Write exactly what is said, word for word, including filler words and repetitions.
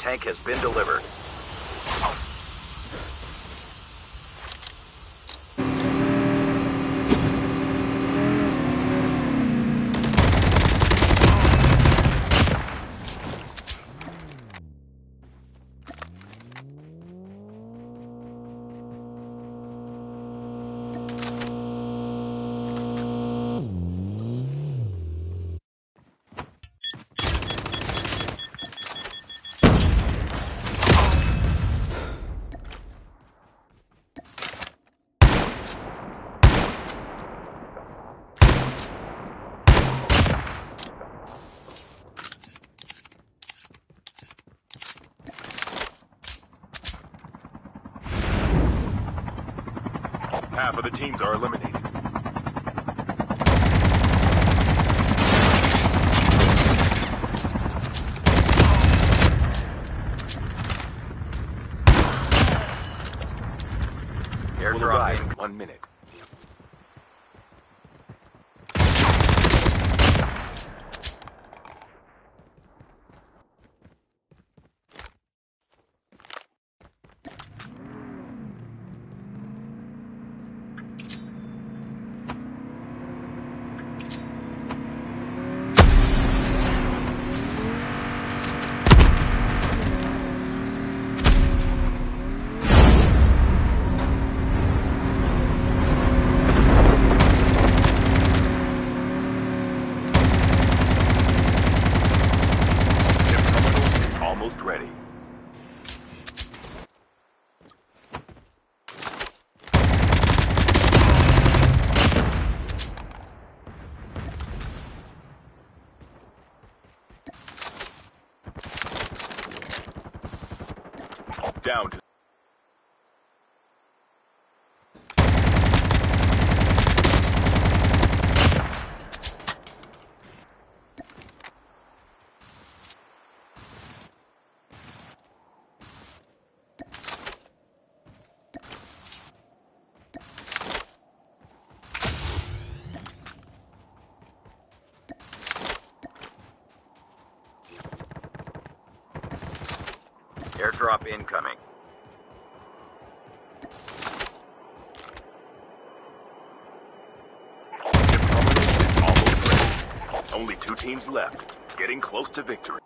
tank has been delivered. Half of the teams are eliminated. Airdrop in one minute. Down to airdrop incoming. Almost ready. Only two teams left, getting close to victory.